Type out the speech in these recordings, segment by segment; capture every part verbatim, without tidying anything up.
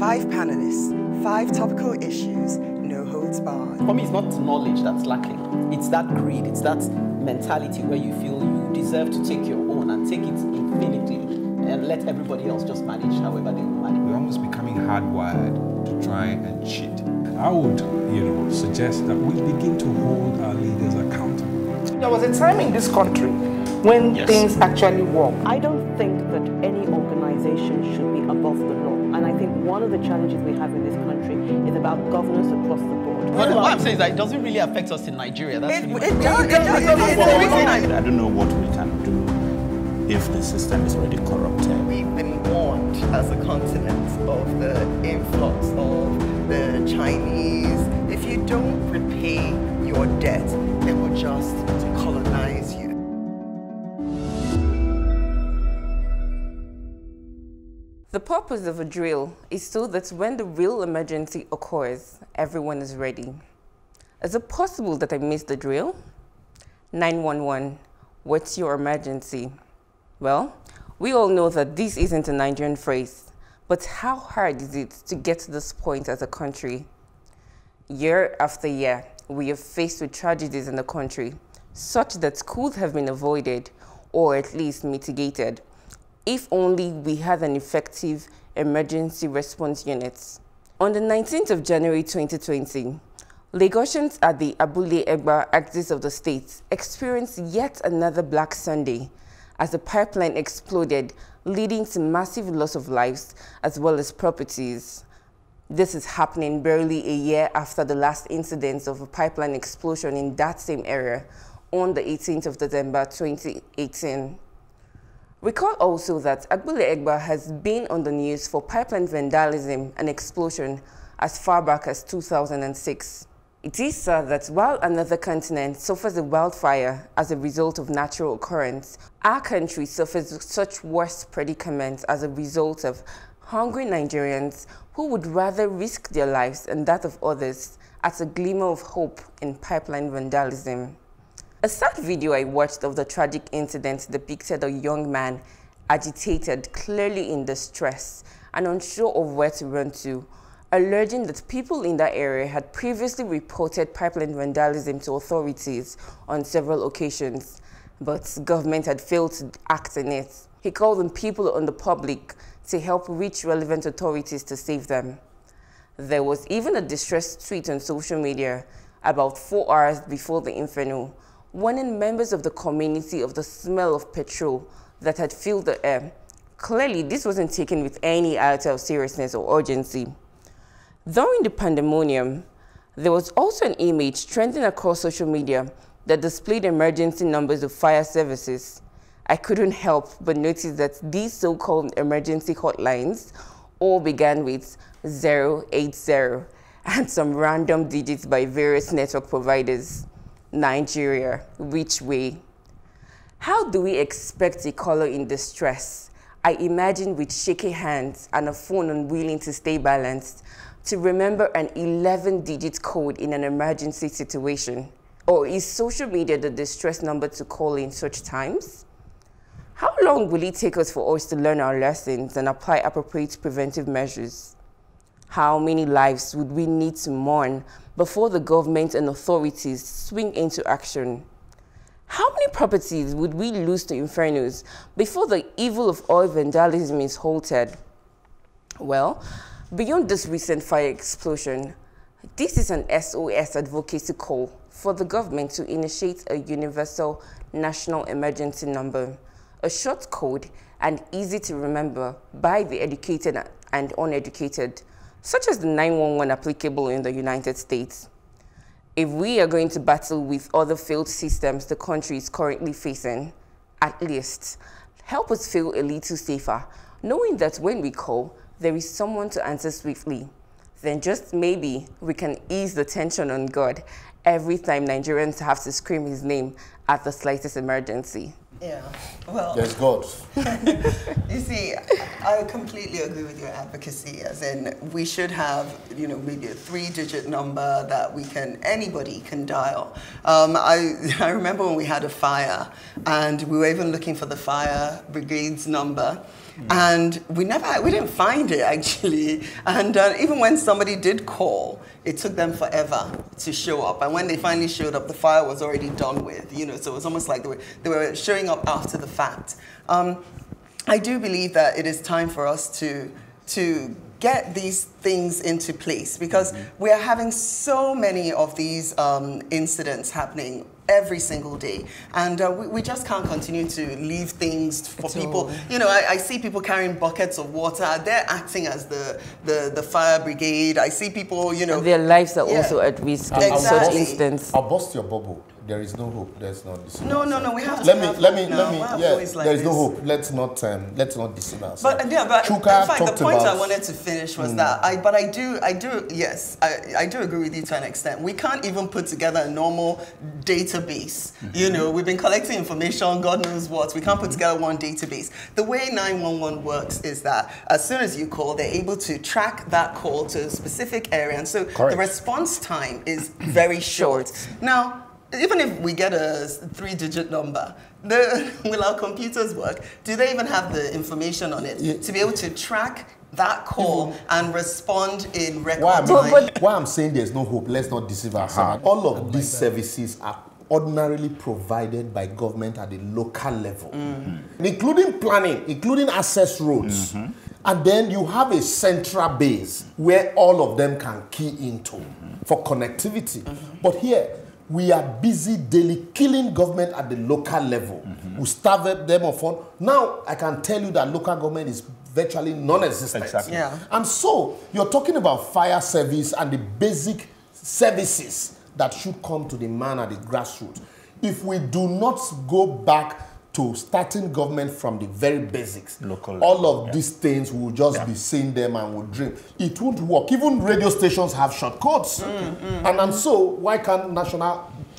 Five panelists, five topical issues, no holds barred. For me, it's not knowledge that's lacking. It's that greed, it's that mentality where you feel you deserve to take your own and take it infinitely and let everybody else just manage however they will manage. We're almost becoming hardwired to try and cheat. I would, you know, suggest that we begin to hold our leaders accountable. There was a time in this country when yes. things actually work. I don't think that any organization should be above the law. And I think one of the challenges we have in this country is about governance across the board. Well, what I'm saying is that it doesn't really affect us in Nigeria. That's it, really it does. It does. It does. I don't know what we can do if the system is already corrupted. We've been warned as a continent of the influx of the Chinese. If you don't repay your debt, they will just colonize you. The purpose of a drill is so that when the real emergency occurs, everyone is ready. Is it possible that I missed the drill? nine one one, what's your emergency? Well, we all know that this isn't a Nigerian phrase, but how hard is it to get to this point as a country? Year after year, we are faced with tragedies in the country, such that could have been avoided or at least mitigated, if only we had an effective emergency response unit. On the nineteenth of January twenty twenty, Lagosians at the Abule Egba axis of the state experienced yet another Black Sunday as the pipeline exploded, leading to massive loss of lives as well as properties. This is happening barely a year after the last incident of a pipeline explosion in that same area on the eighteenth of December twenty eighteen. Recall also that Abule Egba has been on the news for pipeline vandalism and explosion as far back as two thousand six. It is said that while another continent suffers a wildfire as a result of natural occurrence, our country suffers such worse predicaments as a result of hungry Nigerians who would rather risk their lives and that of others as a glimmer of hope in pipeline vandalism. A sad video I watched of the tragic incident depicted a young man agitated, clearly in distress and unsure of where to run to, alleging that people in that area had previously reported pipeline vandalism to authorities on several occasions, but government had failed to act on it. He called on people on the public to help reach relevant authorities to save them. There was even a distressed tweet on social media about four hours before the inferno, warning members of the community of the smell of petrol that had filled the air. Clearly, this wasn't taken with any iota of seriousness or urgency. During the pandemonium, there was also an image trending across social media that displayed emergency numbers of fire services. I couldn't help but notice that these so-called emergency hotlines all began with zero eight zero and some random digits by various network providers. Nigeria, which way? How do we expect a caller in distress, I imagine with shaky hands and a phone unwilling to stay balanced, to remember an eleven digit code in an emergency situation? Or is social media the distress number to call in such times? How long will it take us for us to learn our lessons and apply appropriate preventive measures? How many lives would we need to mourn before the government and authorities swing into action? How many properties would we lose to infernos before the evil of oil vandalism is halted? Well, beyond this recent fire explosion, this is an S O S advocacy call for the government to initiate a universal national emergency number, a short code and easy to remember by the educated and uneducated, such as the nine one one applicable in the United States. If we are going to battle with other failed systems the country is currently facing, at least help us feel a little safer, knowing that when we call, there is someone to answer swiftly. Then just maybe we can ease the tension on God every time Nigerians have to scream his name at the slightest emergency. Yeah, well... There's God. You see, I completely agree with your advocacy, as in we should have, you know, maybe a three digit number that we can, anybody can dial. Um, I, I remember when we had a fire, and we were even looking for the fire brigade's number, Mm. And we never, we didn't find it actually. And uh, even when somebody did call, it took them forever to show up. And when they finally showed up, the fire was already done with, you know, so it was almost like they were, they were showing up after the fact. Um, I do believe that it is time for us to, to get these things into place, because mm-hmm. we are having so many of these um, incidents happening every single day, and uh, we, we just can't continue to leave things for it's people. All. You know, I, I see people carrying buckets of water. They're acting as the the, the fire brigade. I see people, you know, and their lives are yeah. also at risk in exactly. such instance. I'll bust your bubble. There is no hope. There's not. No, no, no. We have to. Let have me, let me, let me. Yeah, like there is this. no hope. Let's not, um, let's not deceive ourselves. But yeah, but Chuka in fact, the point about... I wanted to finish was mm. that I. But I do, I do. Yes, I, I do agree with you to an extent. We can't even put together a normal database. Mm-hmm. You know, we've been collecting information, God knows what. We can't mm-hmm. put together one database. The way nine one one works is that as soon as you call, they're able to track that call to a specific area, and so Correct. the response time is very short. short. Now. Even if we get a three-digit number, the, will our computers work? Do they even have the information on it yeah. to be able to track that call and respond in record why time? But why I'm saying there's no hope, let's not deceive our heart. All of like these that. services are ordinarily provided by government at the local level, mm-hmm. including planning, including access roads. Mm-hmm. And then you have a central base where all of them can key into mm-hmm. for connectivity. Mm-hmm. But here, we are busy daily killing government at the local level. Mm-hmm. We starve them of fun. Now, I can tell you that local government is virtually non-existent. Exactly. Yeah. And so, you're talking about fire service and the basic services that should come to the man at the grassroots. If we do not go back to starting government from the very basics, local, all of yeah. these things will just yeah. be seeing them and will dream. It won't work. Even radio stations have shortcuts. Mm, mm, and, and so, why can't national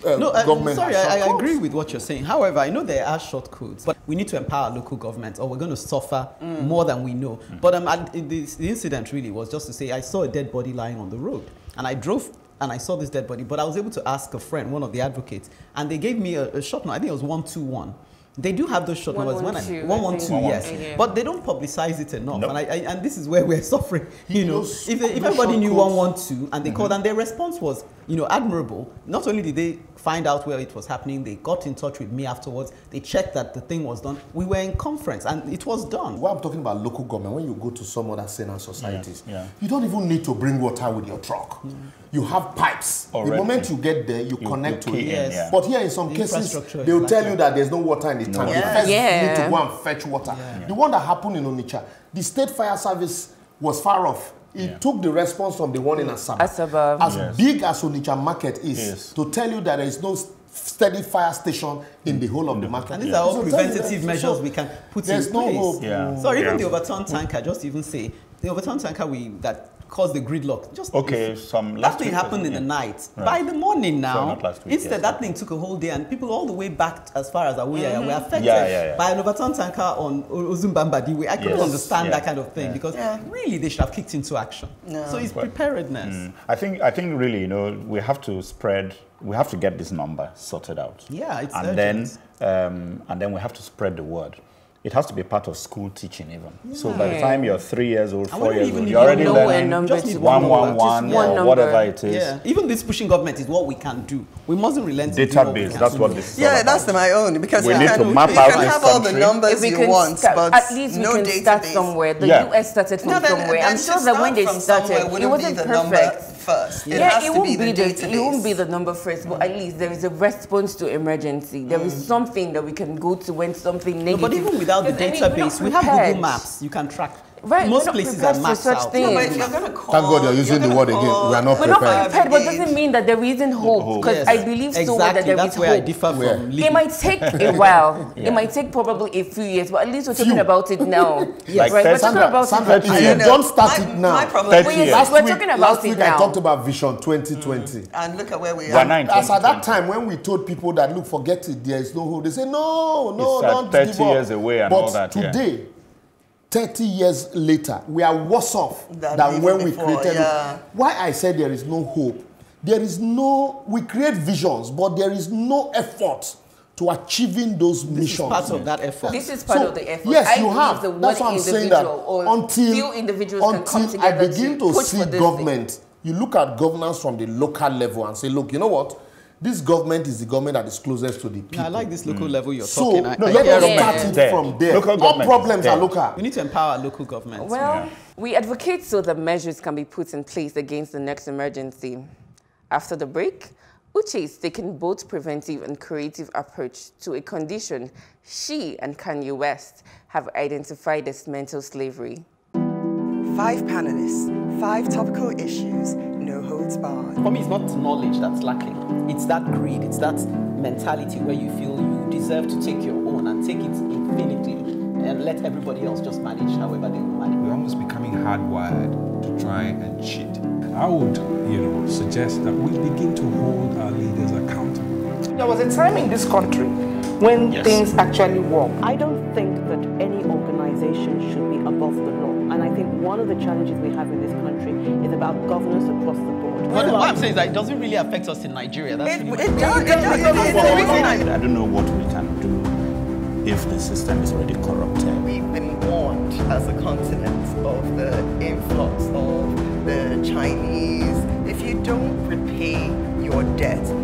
uh, no, uh, government sorry, have shortcuts? I, I agree with what you're saying. However, I know there are shortcuts, but we need to empower local governments or we're going to suffer mm. more than we know. Mm. But um, I, the, the incident really was just to say, I saw a dead body lying on the road and I drove and I saw this dead body, but I was able to ask a friend, one of the advocates, and they gave me a, a short number. I think it was one two one. They do have those short numbers. one one two, yes. But they don't publicize it enough. Nope. And, I, I, and this is where we're suffering. You know, if, if everybody knew one one two and they mm-hmm. called, and their response was, you know, admirable. Not only did they find out where it was happening, they got in touch with me afterwards. They checked that the thing was done. We were in conference and it was done. What I'm talking about local government, when you go to some other senior societies, yeah. Yeah. you don't even need to bring water with your truck. Mm. You have pipes. Already. The moment you get there, you, you connect to it. Yes. Yeah. But here in some the cases, they will like tell that. you that there's no water in the no. tank. Yeah. You first yeah. need to go and fetch water. Yeah. Yeah. The one that happened in Onitsha, the state fire service was far off. It yeah. took the response from the one in Asaba. Asaba. As yes. big as Onitsha market is, yes. to tell you that there is no steady fire station in the whole of the market. And these yeah. are all so preventative measures so we can put in place. No hope. Yeah. So yeah. even the overturned tanker, just even say, the overturned tanker we that caused the gridlock. Just okay, some last that thing happened in the night. Right. By the morning now, so week, instead yes, that thing took a whole day, and people all the way back as far as Awuya mm-hmm. were affected yeah, yeah, yeah. by an overturned tanker on Uzumbamba Diwe. I couldn't yes. understand yeah. that kind of thing yeah. because yeah. really they should have kicked into action. No. So it's preparedness. Mm. I think I think really you know we have to spread. We have to get this number sorted out. Yeah, it's and urgent. then um, and then we have to spread the word. It has to be part of school teaching even. Yeah. So by the time you're three years old, four years old, you're already learning one one one or whatever it is. Yeah. Even this pushing government is what we can do. We mustn't relent. Database, that's what this is. Yeah, that's my own. Because we need to map out this country. You can have all the numbers you want, but at least we can start somewhere. The U S started from somewhere. I'm sure that when they started, it wasn't perfect. First. It yeah, it won't be, be the it won't be the number first, but at least there is a response to emergency. There mm. is something that we can go to when something negative. No, but even without the database, I mean, we have Google Maps. You can track. Right, most places are mapped out. No, but you're gonna call, Thank God you're using you're the word again. We are not we're prepared. We're not prepared, but it doesn't mean that there isn't hope. Because yes. I believe exactly. so that there That's is where hope. I differ from it might take a while. yeah. It might take probably a few years, but at least we're talking few. about it now. yes. Right? We're Sandra, talking about Sandra, it now. If you don't start my, it now, my problem well, yes, we're talking about last week it now. I talked about Vision twenty twenty. And look at where we are. As at that time, when we told people that, look, forget it, there is no hope, they say, no, no, don't give up. thirty years away and all that. But today, thirty years later, we are worse off that than when before, we created yeah. it. Why I said there is no hope. There is no, we create visions, but there is no effort to achieving those this missions. This is part of that effort. This is part so, of the effort. Yes, I you have. The That's why I'm saying that until, individuals until can come I begin to, to see government, thing. You look at governance from the local level and say, look, you know what? This government is the government that is closest to the people. Now, I like this local mm. level you're so, talking. So no, let us start it dead. from there. Local All problems are local. We need to empower local governments. Well, yeah. we advocate so that measures can be put in place against the next emergency. After the break, Uche is taking both preventive and creative approach to a condition she and Kanye West have identified as mental slavery. Five panelists, five topical issues, no holds barred. For me, it's not knowledge that's lacking. It's that greed, it's that mentality where you feel you deserve to take your own and take it infinitely and let everybody else just manage however they will manage. We're almost becoming hardwired to try and cheat. I would, you know, suggest that we begin to hold our leaders accountable. There was a time in this country when yes. things actually worked. I don't think that any organization should be above the law. And I think one of the challenges we have in this country is about governance across the board. Well, what I'm saying is that it doesn't really affect us in Nigeria. That's it, really it does. It does. It does. It does. I don't know what we can do if the system is already corrupted. We've been warned as a continent of the influx of the Chinese. If you don't repay your debt,